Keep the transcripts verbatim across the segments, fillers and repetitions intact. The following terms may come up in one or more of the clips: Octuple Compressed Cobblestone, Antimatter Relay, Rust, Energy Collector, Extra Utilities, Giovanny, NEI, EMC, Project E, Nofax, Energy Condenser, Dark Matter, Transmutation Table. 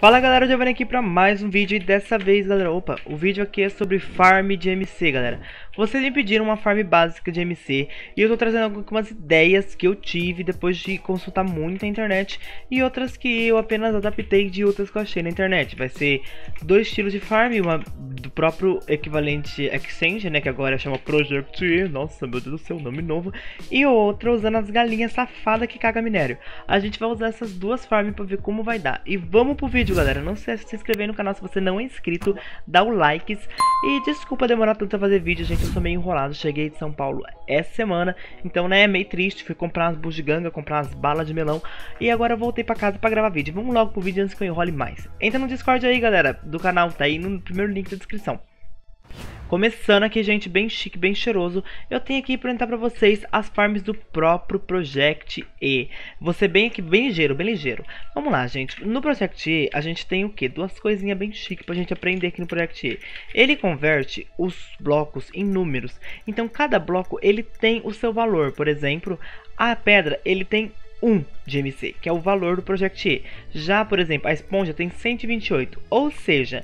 Fala galera, eu venho aqui para mais um vídeo e dessa vez galera, opa, o vídeo aqui é sobre farm de E M C galera. Vocês me pediram uma farm básica de E M C e eu tô trazendo algumas ideias que eu tive depois de consultar muito a internet e outras que eu apenas adaptei de outras que eu achei na internet. Vai ser dois estilos de farm, uma do próprio equivalente Exchange, né, que agora chama Project E, nossa meu Deus do céu, nome novo, e outra usando as galinhas safadas que caga minério. A gente vai usar essas duas farms para ver como vai dar e vamos pro vídeo. Galera, não se esqueça de se inscrever no canal se você não é inscrito, dá o like e desculpa demorar tanto a fazer vídeo, gente, eu sou meio enrolado, cheguei de São Paulo essa semana, então né, meio triste, fui comprar umas bugiganga, comprar umas balas de melão e agora eu voltei pra casa pra gravar vídeo. Vamos logo pro vídeo antes que eu enrole mais. Entra no Discord aí galera, do canal, tá aí no primeiro link da descrição. Começando aqui, gente, bem chique, bem cheiroso, eu tenho aqui para apresentar para vocês as farms do próprio Project E. Vou ser bem aqui, bem ligeiro, bem ligeiro. Vamos lá, gente. No Project E, a gente tem o quê? Duas coisinhas bem chique pra gente aprender aqui no Project E. Ele converte os blocos em números. Então, cada bloco, ele tem o seu valor. Por exemplo, a pedra, ele tem um de E M C, que é o valor do Project E. Já, por exemplo, a esponja tem cento e vinte e oito, ou seja,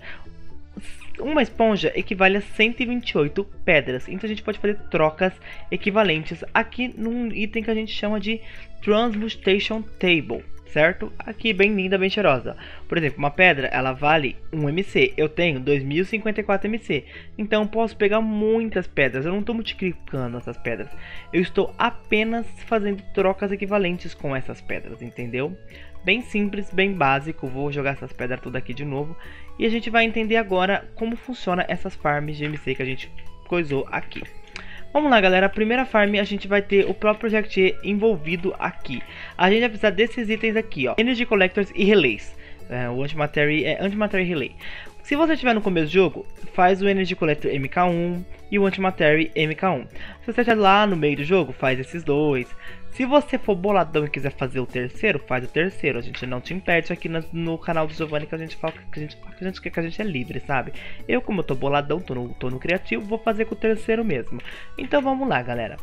uma esponja equivale a cento e vinte e oito pedras, então a gente pode fazer trocas equivalentes aqui num item que a gente chama de Transmutation Table, certo? Aqui bem linda, bem cheirosa. Por exemplo, uma pedra, ela vale um M C, eu tenho dois mil e cinquenta e quatro M C, então eu posso pegar muitas pedras, eu não estou multiplicando essas pedras, eu estou apenas fazendo trocas equivalentes com essas pedras, entendeu? Bem simples, bem básico, vou jogar essas pedras tudo aqui de novo e a gente vai entender agora como funciona essas farms de E M C que a gente coisou aqui. Vamos lá galera, a primeira farm a gente vai ter o próprio Project E envolvido aqui. A gente vai precisar desses itens aqui, ó, Energy Collectors e Relays. É, o Antimatter, é, Antimatter Relay. Se você estiver no começo do jogo, faz o Energy Collector M K um e o Antimatter M K um. Se você estiver lá no meio do jogo, faz esses dois. Se você for boladão e quiser fazer o terceiro, faz o terceiro. A gente não te impede aqui no, no canal do Giovanni que a gente fala que a gente, que a gente, que a gente é livre, sabe? Eu, como eu tô boladão, tô no, tô no criativo, vou fazer com o terceiro mesmo. Então vamos lá, galera.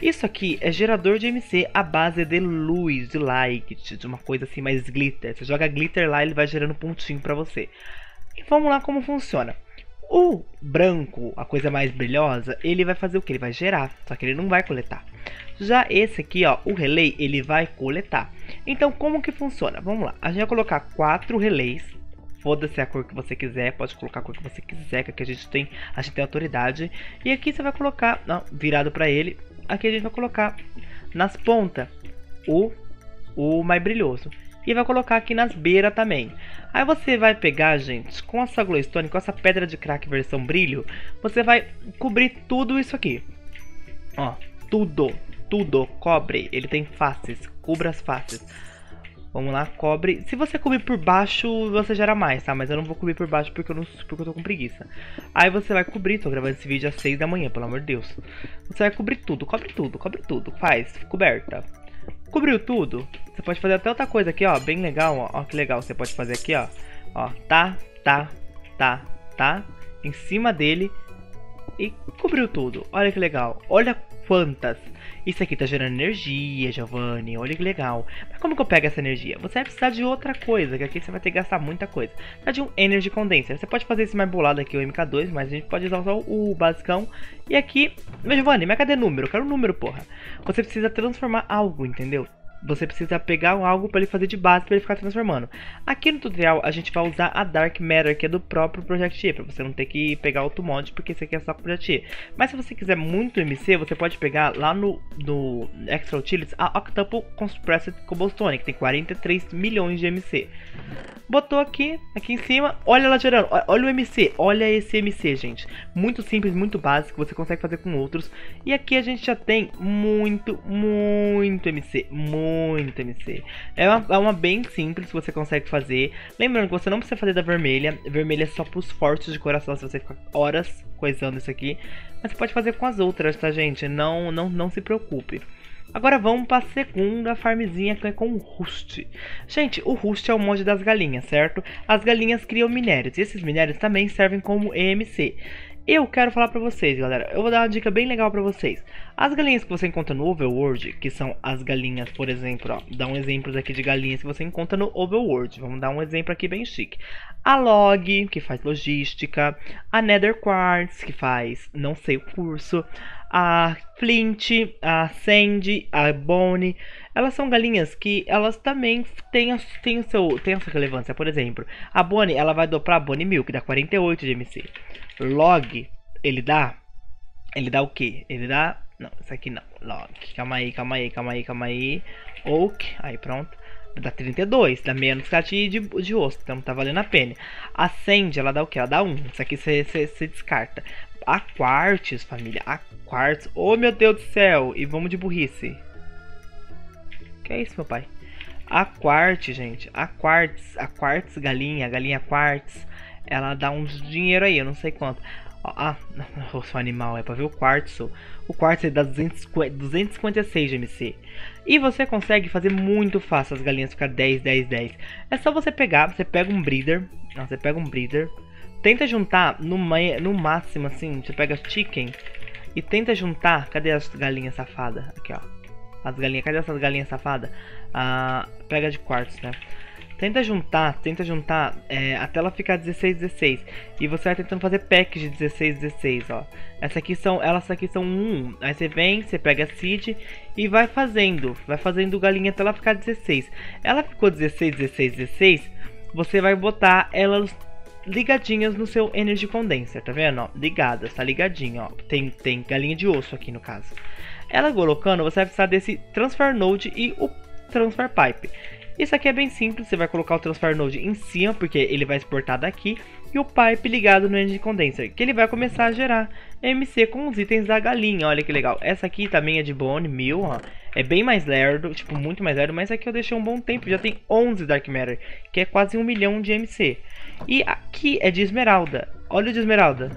Isso aqui é gerador de E M C à base de luz, de light, de uma coisa assim mais glitter. Você joga glitter lá, ele vai gerando pontinho pra você. E vamos lá como funciona. O branco, a coisa mais brilhosa, ele vai fazer o que? Ele vai gerar, só que ele não vai coletar. Já esse aqui, ó, o relay, ele vai coletar. Então como que funciona? Vamos lá, a gente vai colocar quatro relays. Foda-se a cor que você quiser, pode colocar a cor que você quiser, que aqui a gente tem, a gente tem autoridade. E aqui você vai colocar, não, virado pra ele, aqui a gente vai colocar nas pontas o, o mais brilhoso. E vai colocar aqui nas beiras também. Aí você vai pegar, gente, com essa glowstone, com essa pedra de crack versão brilho, você vai cobrir tudo isso aqui. Ó, tudo, tudo, cobre. Ele tem faces, cubra as faces. Vamos lá, cobre. Se você cobrir por baixo, você gera mais, tá? Mas eu não vou cobrir por baixo porque eu, não, porque eu tô com preguiça. Aí você vai cobrir, tô gravando esse vídeo às seis da manhã, pelo amor de Deus. Você vai cobrir tudo, cobre tudo, cobre tudo. Faz, coberta. Cobriu tudo, você pode fazer até outra coisa aqui, ó, bem legal, ó, ó que legal, você pode fazer aqui, ó, ó, tá, tá, tá, tá, em cima dele e cobriu tudo, olha que legal, olha quantas, isso aqui tá gerando energia, Giovanni, olha que legal, mas como que eu pego essa energia? Você vai precisar de outra coisa, que aqui você vai ter que gastar muita coisa, tá de um Energy Condenser, você pode fazer esse mais bolado aqui, o M K dois, mas a gente pode usar só o basicão, e aqui, mas Giovanni, mas cadê número? Eu quero um número, porra, você precisa transformar algo, entendeu? Você precisa pegar algo para ele fazer de base, para ele ficar transformando. Aqui no tutorial a gente vai usar a Dark Matter, que é do próprio Project E, para você não ter que pegar outro mod, porque esse aqui é só Project E. Mas se você quiser muito M C, você pode pegar lá no, no Extra Utilities a Octuple Compressed Cobblestone, que tem quarenta e três milhões de M C. Botou aqui, aqui em cima, olha ela gerando, olha o M C, olha esse M C, gente. Muito simples, muito básico, você consegue fazer com outros. E aqui a gente já tem muito, muito M C, muito. Muito M C. É uma, é uma bem simples que você consegue fazer. Lembrando que você não precisa fazer da vermelha. Vermelha é só para os fortes de coração, se você ficar horas coisando isso aqui. Mas você pode fazer com as outras, tá, gente? Não, não, não se preocupe. Agora vamos para a segunda farmzinha, que é com o Rust. Gente, o Rust é o mod das galinhas, certo? As galinhas criam minérios e esses minérios também servem como E M C. Eu quero falar pra vocês, galera, eu vou dar uma dica bem legal pra vocês. As galinhas que você encontra no Overworld, que são as galinhas, por exemplo, ó, dá um exemplo aqui de galinhas que você encontra no Overworld. Vamos dar um exemplo aqui bem chique. A Log, que faz logística, a Nether Quartz, que faz não sei o curso, a Flint, a Sandy, a Bonnie, elas são galinhas que elas também têm a, têm o seu, têm a sua relevância. Por exemplo, a Bonnie, ela vai dopar a Bonnie Milk, dá quarenta e oito de E M C. Log, ele dá, ele dá o que? Ele dá, não, isso aqui não, Log, calma aí, calma aí, calma aí, calma aí, Oak, aí pronto, dá trinta e dois, dá menos catinho de, de osso, então tá valendo a pena. A Sandy, ela dá o que? Ela dá um, isso aqui você descarta. A Quartz, família, a Quartz, oh meu Deus do céu, e vamos de burrice. Que é isso, meu pai? A Quartz, gente, a Quartz, a Quartz galinha, a galinha Quartz, ela dá uns dinheiro aí, eu não sei quanto. Ó, ah, o seu animal, é pra ver o quartzo. O quartzo dá duzentos e cinquenta e seis de M C. E você consegue fazer muito fácil as galinhas ficar dez, dez, dez. É só você pegar, você pega um breeder. Não, você pega um breeder. Tenta juntar no, no máximo assim, você pega chicken. E tenta juntar, cadê as galinhas safadas? Aqui ó, as galinhas, cadê essas galinhas safadas? Ah, pega de quartzo, né? Tenta juntar, tenta juntar é, até ela ficar dezesseis, dezesseis. E você vai tentando fazer packs de dezesseis, dezesseis, ó. Essas aqui são, elas aqui são um. Aí você vem, você pega a seed e vai fazendo. Vai fazendo galinha até ela ficar dezesseis. Ela ficou dezesseis, dezesseis, dezesseis. Você vai botar elas ligadinhas no seu Energy Condenser, tá vendo? Ó, ligadas, tá ligadinho, ó. Tem, tem galinha de osso aqui no caso. Ela colocando, você vai precisar desse Transfer Node e o Transfer Pipe. Isso aqui é bem simples, você vai colocar o Transfer Node em cima, porque ele vai exportar daqui, e o pipe ligado no Energy Condenser, que ele vai começar a gerar M C com os itens da galinha, olha que legal. Essa aqui também é de Bone, mil, ó, é bem mais lerdo, tipo, muito mais lerdo, mas aqui eu deixei um bom tempo, já tem onze Dark Matter, que é quase um milhão de M C. E aqui é de Esmeralda, olha o de Esmeralda,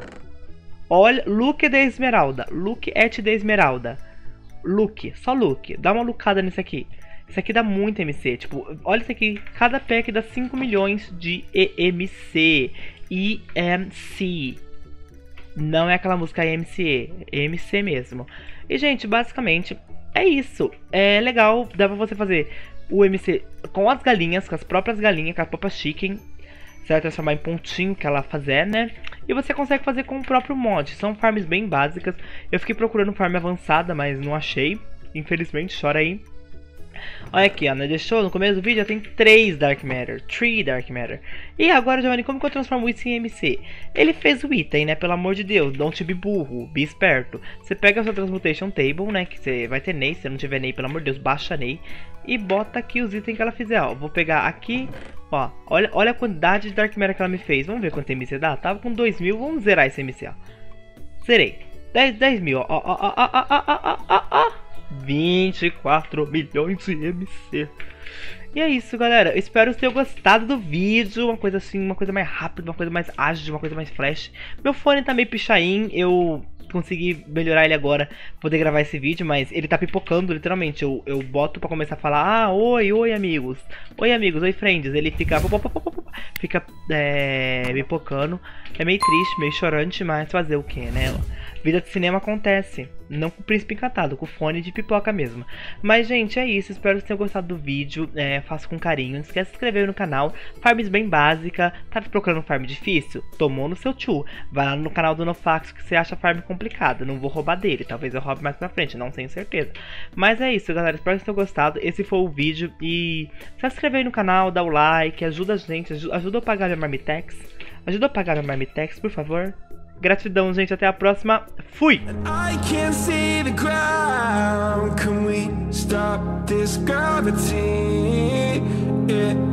olha, look de Esmeralda, look at de Esmeralda, look, só look, dá uma lookada nisso aqui. Isso aqui dá muito M C, tipo, olha isso aqui, cada pack dá cinco milhões de E M C, E M C, não é aquela música E M C, E M C mesmo. E gente, basicamente, é isso, é legal, dá pra você fazer o M C com as galinhas, com as próprias galinhas, com a própria chicken, você vai transformar em pontinho que ela fazer, né? E você consegue fazer com o próprio mod, são farms bem básicas, eu fiquei procurando farm avançada, mas não achei, infelizmente, chora aí. Olha aqui, ó, né? Deixou no começo do vídeo, já tem três Dark Matter, três Dark Matter. E agora, Giovanni, como que eu transformo isso em M C? Ele fez o item, né? Pelo amor de Deus, don't be burro, be esperto. Você pega a sua Transmutation Table, né? Que você vai ter N E I, se não tiver N E I, pelo amor de Deus, baixa N E I. E bota aqui os itens que ela fizer, ó. Vou pegar aqui, ó. Olha, olha a quantidade de Dark Matter que ela me fez. Vamos ver quanto M C dá? Tava com dois mil, vamos zerar esse M C, ó. Zerei. dez mil, ó, ó, ó, ó, ó, ó, ó, ó, ó. vinte e quatro milhões de M C. E é isso, galera. Eu espero que tenham gostado do vídeo. Uma coisa assim, uma coisa mais rápida, uma coisa mais ágil, uma coisa mais flash. Meu fone tá meio pichain, eu consegui melhorar ele agora, poder gravar esse vídeo, mas ele tá pipocando, literalmente. Eu, eu boto pra começar a falar, ah, oi, oi, amigos. Oi, amigos, oi, friends. Ele fica... Fica é, pipocando. É meio triste, meio chorante, mas fazer o que, né? Vida de cinema acontece. Não com o príncipe encantado, com fone de pipoca mesmo. Mas, gente, é isso. Espero que vocês tenham gostado do vídeo. É, faço com carinho. Não esquece de se inscrever no canal. Farms bem básica. Tá procurando um farm difícil? Tomou no seu tio. Vai lá no canal do Nofax que você acha farm complicado. Não vou roubar dele. Talvez eu roube mais pra frente. Não tenho certeza. Mas é isso, galera. Espero que vocês tenham gostado. Esse foi o vídeo. E se inscrever aí no canal, dá o like. Ajuda a gente. Ajuda eu a pagar minha Marmitex. Ajuda eu a pagar minha Marmitex, por favor. Gratidão, gente. Até a próxima. Fui! I can't see the ground. Can we stop this gravity? It